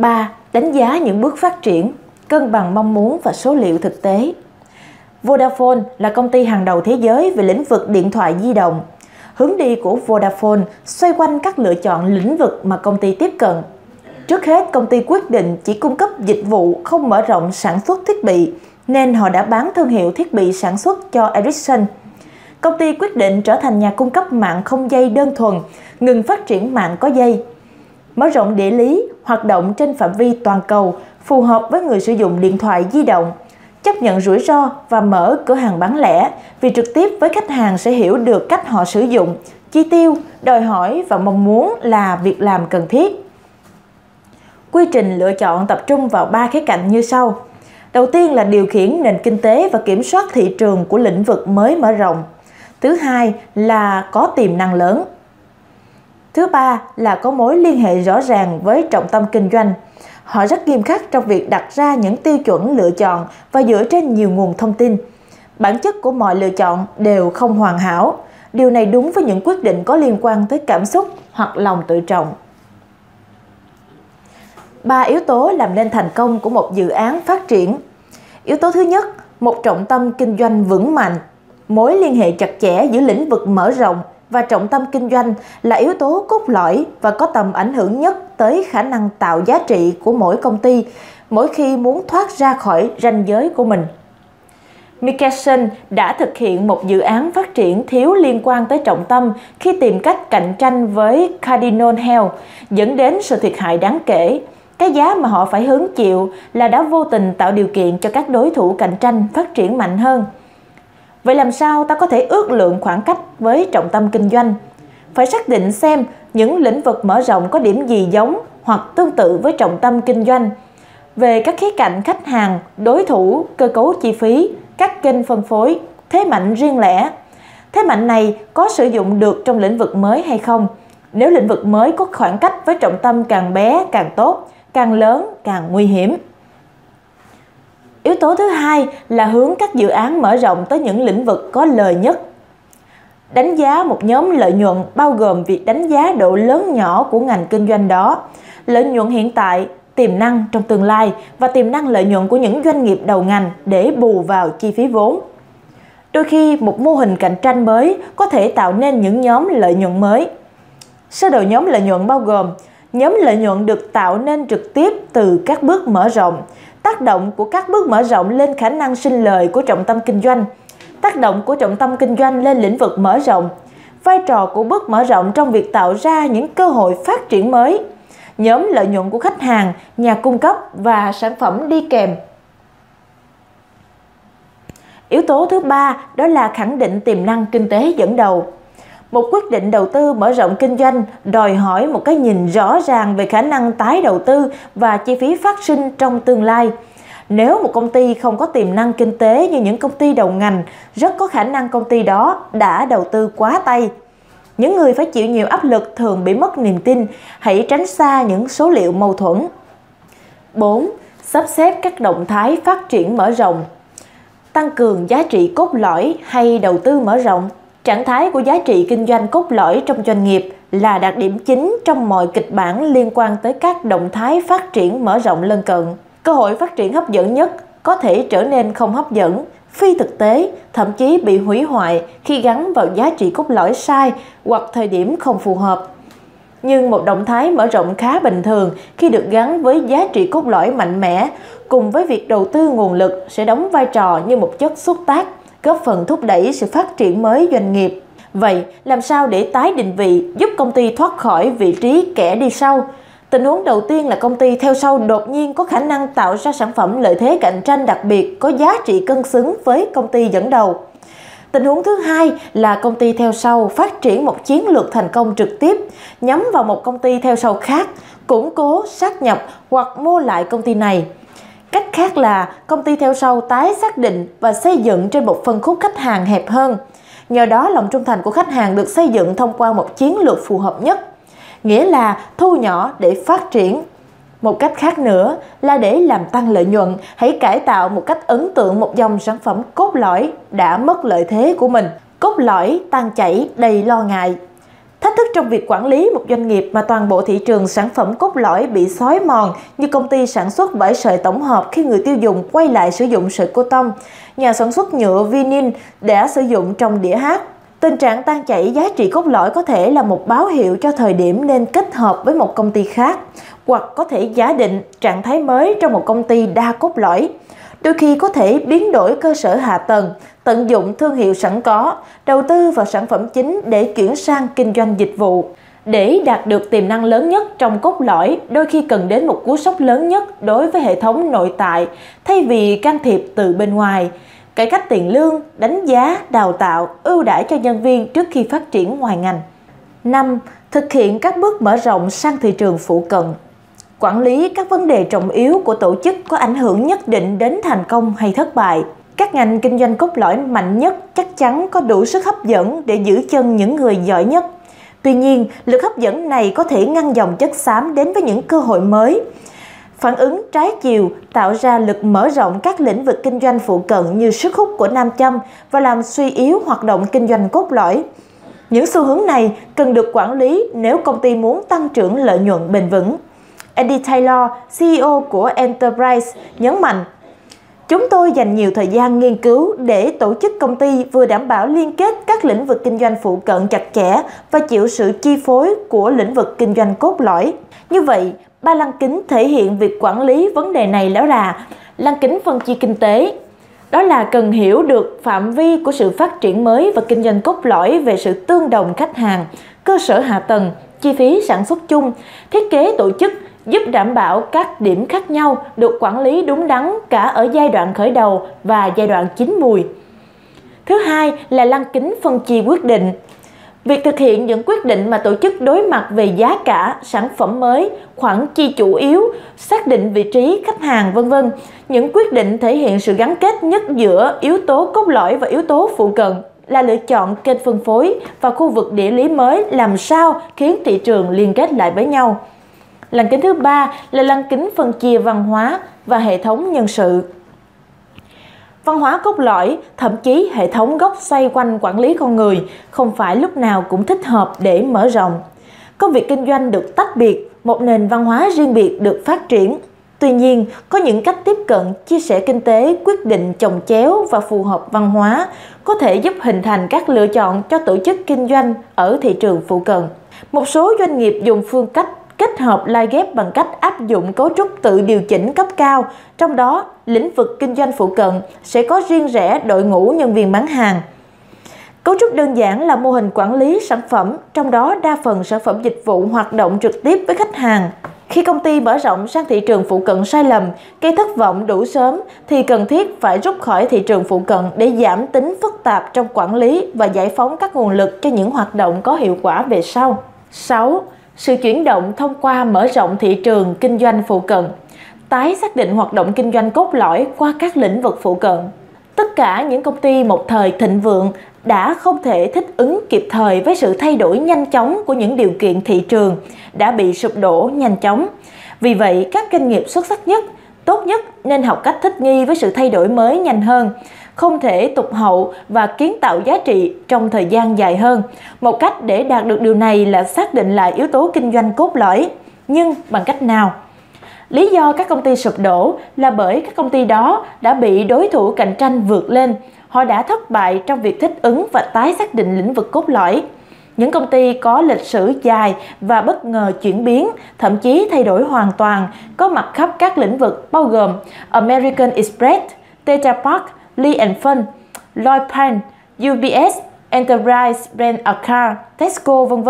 3. Đánh giá những bước phát triển, cân bằng mong muốn và số liệu thực tế. Vodafone là công ty hàng đầu thế giới về lĩnh vực điện thoại di động. Hướng đi của Vodafone xoay quanh các lựa chọn lĩnh vực mà công ty tiếp cận. Trước hết, công ty quyết định chỉ cung cấp dịch vụ, không mở rộng sản xuất thiết bị, nên họ đã bán thương hiệu thiết bị sản xuất cho Ericsson. Công ty quyết định trở thành nhà cung cấp mạng không dây đơn thuần, ngừng phát triển mạng có dây. Mở rộng địa lý, hoạt động trên phạm vi toàn cầu, phù hợp với người sử dụng điện thoại di động, chấp nhận rủi ro và mở cửa hàng bán lẻ vì trực tiếp với khách hàng sẽ hiểu được cách họ sử dụng, chi tiêu, đòi hỏi và mong muốn là việc làm cần thiết. Quy trình lựa chọn tập trung vào 3 khía cạnh như sau. Đầu tiên là điều khiển nền kinh tế và kiểm soát thị trường của lĩnh vực mới mở rộng. Thứ hai là có tiềm năng lớn. Thứ ba là có mối liên hệ rõ ràng với trọng tâm kinh doanh. Họ rất nghiêm khắc trong việc đặt ra những tiêu chuẩn lựa chọn và dựa trên nhiều nguồn thông tin. Bản chất của mọi lựa chọn đều không hoàn hảo. Điều này đúng với những quyết định có liên quan tới cảm xúc hoặc lòng tự trọng. 3 yếu tố làm nên thành công của một dự án phát triển. Yếu tố thứ nhất, một trọng tâm kinh doanh vững mạnh. Mối liên hệ chặt chẽ giữa lĩnh vực mở rộng và trọng tâm kinh doanh là yếu tố cốt lõi và có tầm ảnh hưởng nhất tới khả năng tạo giá trị của mỗi công ty mỗi khi muốn thoát ra khỏi ranh giới của mình. McKesson đã thực hiện một dự án phát triển thiếu liên quan tới trọng tâm khi tìm cách cạnh tranh với Cardinal Health, dẫn đến sự thiệt hại đáng kể. Cái giá mà họ phải hứng chịu là đã vô tình tạo điều kiện cho các đối thủ cạnh tranh phát triển mạnh hơn. Vậy làm sao ta có thể ước lượng khoảng cách với trọng tâm kinh doanh? Phải xác định xem những lĩnh vực mở rộng có điểm gì giống hoặc tương tự với trọng tâm kinh doanh. Về các khía cạnh khách hàng, đối thủ, cơ cấu chi phí, các kênh phân phối, thế mạnh riêng lẻ. Thế mạnh này có sử dụng được trong lĩnh vực mới hay không? Nếu lĩnh vực mới có khoảng cách với trọng tâm càng bé càng tốt, càng lớn càng nguy hiểm. Yếu tố thứ hai là hướng các dự án mở rộng tới những lĩnh vực có lợi nhất. Đánh giá một nhóm lợi nhuận bao gồm việc đánh giá độ lớn nhỏ của ngành kinh doanh đó, lợi nhuận hiện tại, tiềm năng trong tương lai và tiềm năng lợi nhuận của những doanh nghiệp đầu ngành để bù vào chi phí vốn. Đôi khi một mô hình cạnh tranh mới có thể tạo nên những nhóm lợi nhuận mới. Sơ đồ nhóm lợi nhuận bao gồm nhóm lợi nhuận được tạo nên trực tiếp từ các bước mở rộng, tác động của các bước mở rộng lên khả năng sinh lời của trọng tâm kinh doanh, tác động của trọng tâm kinh doanh lên lĩnh vực mở rộng, vai trò của bước mở rộng trong việc tạo ra những cơ hội phát triển mới, nhóm lợi nhuận của khách hàng, nhà cung cấp và sản phẩm đi kèm. Yếu tố thứ ba đó là khẳng định tiềm năng kinh tế dẫn đầu. Một quyết định đầu tư mở rộng kinh doanh đòi hỏi một cái nhìn rõ ràng về khả năng tái đầu tư và chi phí phát sinh trong tương lai. Nếu một công ty không có tiềm năng kinh tế như những công ty đầu ngành, rất có khả năng công ty đó đã đầu tư quá tay. Những người phải chịu nhiều áp lực thường bị mất niềm tin, hãy tránh xa những số liệu mâu thuẫn. 4. Sắp xếp các động thái phát triển mở rộng. Tăng cường giá trị cốt lõi hay đầu tư mở rộng. Trạng thái của giá trị kinh doanh cốt lõi trong doanh nghiệp là đặc điểm chính trong mọi kịch bản liên quan tới các động thái phát triển mở rộng lân cận. Cơ hội phát triển hấp dẫn nhất có thể trở nên không hấp dẫn, phi thực tế, thậm chí bị hủy hoại khi gắn vào giá trị cốt lõi sai hoặc thời điểm không phù hợp. Nhưng một động thái mở rộng khá bình thường khi được gắn với giá trị cốt lõi mạnh mẽ, cùng với việc đầu tư nguồn lực sẽ đóng vai trò như một chất xúc tác, góp phần thúc đẩy sự phát triển mới doanh nghiệp. Vậy, làm sao để tái định vị giúp công ty thoát khỏi vị trí kẻ đi sau? Tình huống đầu tiên là công ty theo sau đột nhiên có khả năng tạo ra sản phẩm lợi thế cạnh tranh đặc biệt có giá trị cân xứng với công ty dẫn đầu. Tình huống thứ hai là công ty theo sau phát triển một chiến lược thành công trực tiếp, nhắm vào một công ty theo sau khác, củng cố, sát nhập hoặc mua lại công ty này. Cách khác là công ty theo sau tái xác định và xây dựng trên một phân khúc khách hàng hẹp hơn. Nhờ đó lòng trung thành của khách hàng được xây dựng thông qua một chiến lược phù hợp nhất, nghĩa là thu nhỏ để phát triển. Một cách khác nữa là để làm tăng lợi nhuận, hãy cải tạo một cách ấn tượng một dòng sản phẩm cốt lõi đã mất lợi thế của mình. Cốt lõi tan chảy đầy lo ngại. Thách thức trong việc quản lý một doanh nghiệp mà toàn bộ thị trường sản phẩm cốt lõi bị xói mòn như công ty sản xuất vải sợi tổng hợp khi người tiêu dùng quay lại sử dụng sợi cô tông, nhà sản xuất nhựa vinyl đã sử dụng trong đĩa hát. Tình trạng tan chảy giá trị cốt lõi có thể là một báo hiệu cho thời điểm nên kết hợp với một công ty khác, hoặc có thể giả định trạng thái mới trong một công ty đa cốt lõi. Đôi khi có thể biến đổi cơ sở hạ tầng, tận dụng thương hiệu sẵn có, đầu tư vào sản phẩm chính để chuyển sang kinh doanh dịch vụ. Để đạt được tiềm năng lớn nhất trong cốt lõi, đôi khi cần đến một cú sốc lớn nhất đối với hệ thống nội tại, thay vì can thiệp từ bên ngoài. Cải cách tiền lương, đánh giá, đào tạo, ưu đãi cho nhân viên trước khi phát triển ngoài ngành. 5. Thực hiện các bước mở rộng sang thị trường phụ cận. Quản lý các vấn đề trọng yếu của tổ chức có ảnh hưởng nhất định đến thành công hay thất bại. Các ngành kinh doanh cốt lõi mạnh nhất chắc chắn có đủ sức hấp dẫn để giữ chân những người giỏi nhất. Tuy nhiên, lực hấp dẫn này có thể ngăn dòng chất xám đến với những cơ hội mới. Phản ứng trái chiều tạo ra lực mở rộng các lĩnh vực kinh doanh phụ cận như sức hút của nam châm và làm suy yếu hoạt động kinh doanh cốt lõi. Những xu hướng này cần được quản lý nếu công ty muốn tăng trưởng lợi nhuận bền vững. Andy Taylor, CEO của Enterprise, nhấn mạnh: "Chúng tôi dành nhiều thời gian nghiên cứu để tổ chức công ty vừa đảm bảo liên kết các lĩnh vực kinh doanh phụ cận chặt chẽ và chịu sự chi phối của lĩnh vực kinh doanh cốt lõi." Như vậy, ba lăng kính thể hiện việc quản lý vấn đề này đó là: lăng kính phân chia kinh tế, đó là cần hiểu được phạm vi của sự phát triển mới và kinh doanh cốt lõi về sự tương đồng khách hàng, cơ sở hạ tầng, chi phí sản xuất chung, thiết kế tổ chức, giúp đảm bảo các điểm khác nhau được quản lý đúng đắn cả ở giai đoạn khởi đầu và giai đoạn chín mùi. Thứ hai là lăng kính phân chia quyết định. Việc thực hiện những quyết định mà tổ chức đối mặt về giá cả, sản phẩm mới, khoản chi chủ yếu, xác định vị trí khách hàng, v.v. Những quyết định thể hiện sự gắn kết nhất giữa yếu tố cốt lõi và yếu tố phụ cận là lựa chọn kênh phân phối và khu vực địa lý mới làm sao khiến thị trường liên kết lại với nhau. Lăng kính thứ ba là lăng kính phân chia văn hóa và hệ thống nhân sự. Văn hóa cốt lõi, thậm chí hệ thống gốc xoay quanh quản lý con người, không phải lúc nào cũng thích hợp để mở rộng. Công việc kinh doanh được tách biệt, một nền văn hóa riêng biệt được phát triển. Tuy nhiên, có những cách tiếp cận, chia sẻ kinh tế, quyết định chồng chéo và phù hợp văn hóa, có thể giúp hình thành các lựa chọn cho tổ chức kinh doanh ở thị trường phụ cận. Một số doanh nghiệp dùng phương cách kết hợp lai ghép bằng cách áp dụng cấu trúc tự điều chỉnh cấp cao, trong đó lĩnh vực kinh doanh phụ cận sẽ có riêng rẽ đội ngũ nhân viên bán hàng. Cấu trúc đơn giản là mô hình quản lý sản phẩm, trong đó đa phần sản phẩm dịch vụ hoạt động trực tiếp với khách hàng. Khi công ty mở rộng sang thị trường phụ cận sai lầm, gây thất vọng đủ sớm thì cần thiết phải rút khỏi thị trường phụ cận để giảm tính phức tạp trong quản lý và giải phóng các nguồn lực cho những hoạt động có hiệu quả về sau. 6. Sự chuyển động thông qua mở rộng thị trường kinh doanh phụ cận, tái xác định hoạt động kinh doanh cốt lõi qua các lĩnh vực phụ cận. Tất cả những công ty một thời thịnh vượng đã không thể thích ứng kịp thời với sự thay đổi nhanh chóng của những điều kiện thị trường, đã bị sụp đổ nhanh chóng. Vì vậy, các doanh nghiệp xuất sắc nhất, tốt nhất nên học cách thích nghi với sự thay đổi mới nhanh hơn, không thể tụt hậu và kiến tạo giá trị trong thời gian dài hơn. Một cách để đạt được điều này là xác định lại yếu tố kinh doanh cốt lõi. Nhưng bằng cách nào? Lý do các công ty sụp đổ là bởi các công ty đó đã bị đối thủ cạnh tranh vượt lên. Họ đã thất bại trong việc thích ứng và tái xác định lĩnh vực cốt lõi. Những công ty có lịch sử dài và bất ngờ chuyển biến, thậm chí thay đổi hoàn toàn, có mặt khắp các lĩnh vực bao gồm American Express, Tetra Pak, Lloyd Payne, UBS, Enterprise Brand Account, Tesco, v.v.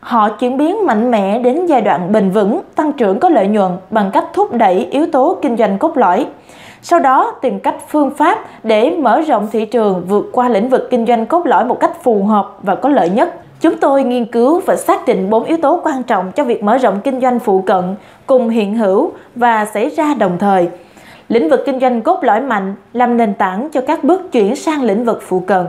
Họ chuyển biến mạnh mẽ đến giai đoạn bền vững, tăng trưởng có lợi nhuận bằng cách thúc đẩy yếu tố kinh doanh cốt lõi. Sau đó tìm cách phương pháp để mở rộng thị trường vượt qua lĩnh vực kinh doanh cốt lõi một cách phù hợp và có lợi nhất. Chúng tôi nghiên cứu và xác định 4 yếu tố quan trọng cho việc mở rộng kinh doanh phụ cận cùng hiện hữu và xảy ra đồng thời. Lĩnh vực kinh doanh cốt lõi mạnh làm nền tảng cho các bước chuyển sang lĩnh vực phụ cận.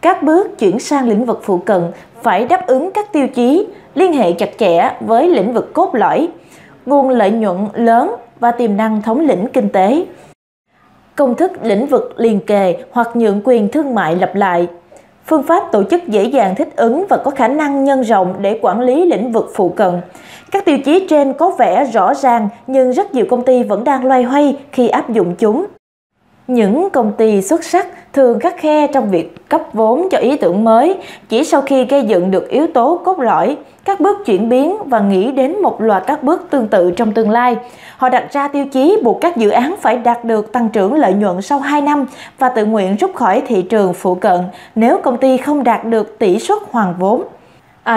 Các bước chuyển sang lĩnh vực phụ cận phải đáp ứng các tiêu chí liên hệ chặt chẽ với lĩnh vực cốt lõi, nguồn lợi nhuận lớn và tiềm năng thống lĩnh kinh tế. Công thức lĩnh vực liền kề hoặc nhượng quyền thương mại lặp lại. phương pháp tổ chức dễ dàng thích ứng và có khả năng nhân rộng để quản lý lĩnh vực phụ cận. Các tiêu chí trên có vẻ rõ ràng nhưng rất nhiều công ty vẫn đang loay hoay khi áp dụng chúng. Những công ty xuất sắc thường khắt khe trong việc cấp vốn cho ý tưởng mới. Chỉ sau khi gây dựng được yếu tố cốt lõi, các bước chuyển biến và nghĩ đến một loạt các bước tương tự trong tương lai, họ đặt ra tiêu chí buộc các dự án phải đạt được tăng trưởng lợi nhuận sau 2 năm và tự nguyện rút khỏi thị trường phụ cận nếu công ty không đạt được tỷ suất hoàn vốn.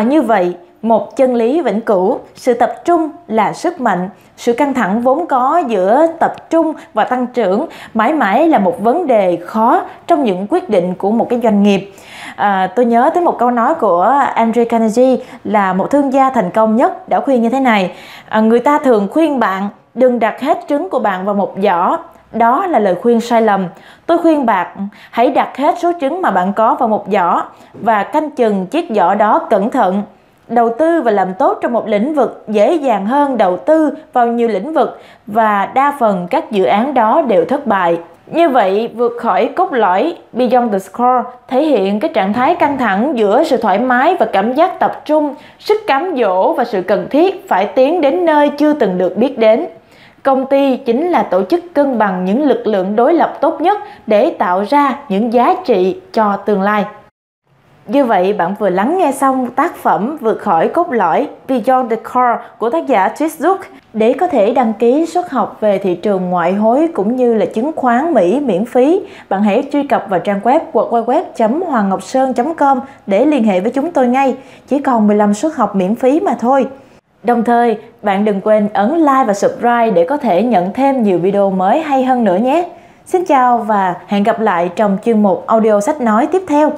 Như vậy, một chân lý vĩnh cửu, sự tập trung là sức mạnh. Sự căng thẳng vốn có giữa tập trung và tăng trưởng mãi mãi là một vấn đề khó trong những quyết định của một cái doanh nghiệp. Tôi nhớ tới một câu nói của Andrew Carnegie là một thương gia thành công nhất đã khuyên như thế này. Người ta thường khuyên bạn đừng đặt hết trứng của bạn vào một giỏ. Đó là lời khuyên sai lầm. Tôi khuyên bạn hãy đặt hết số trứng mà bạn có vào một giỏ và canh chừng chiếc giỏ đó cẩn thận. Đầu tư và làm tốt trong một lĩnh vực dễ dàng hơn đầu tư vào nhiều lĩnh vực và đa phần các dự án đó đều thất bại. Như vậy, vượt khỏi cốt lõi, Beyond the Core thể hiện cái trạng thái căng thẳng giữa sự thoải mái và cảm giác tập trung, sức cám dỗ và sự cần thiết phải tiến đến nơi chưa từng được biết đến. Công ty chính là tổ chức cân bằng những lực lượng đối lập tốt nhất để tạo ra những giá trị cho tương lai. Như vậy, bạn vừa lắng nghe xong tác phẩm Vượt khỏi cốt lõi Beyond the Core của tác giả Chris Zook. Để có thể đăng ký suất học về thị trường ngoại hối cũng như là chứng khoán Mỹ miễn phí, bạn hãy truy cập vào trang web www.hoanngocson.com để liên hệ với chúng tôi ngay. Chỉ còn 15 suất học miễn phí mà thôi. Đồng thời, bạn đừng quên ấn like và subscribe để có thể nhận thêm nhiều video mới hay hơn nữa nhé. Xin chào và hẹn gặp lại trong chuyên mục audio sách nói tiếp theo.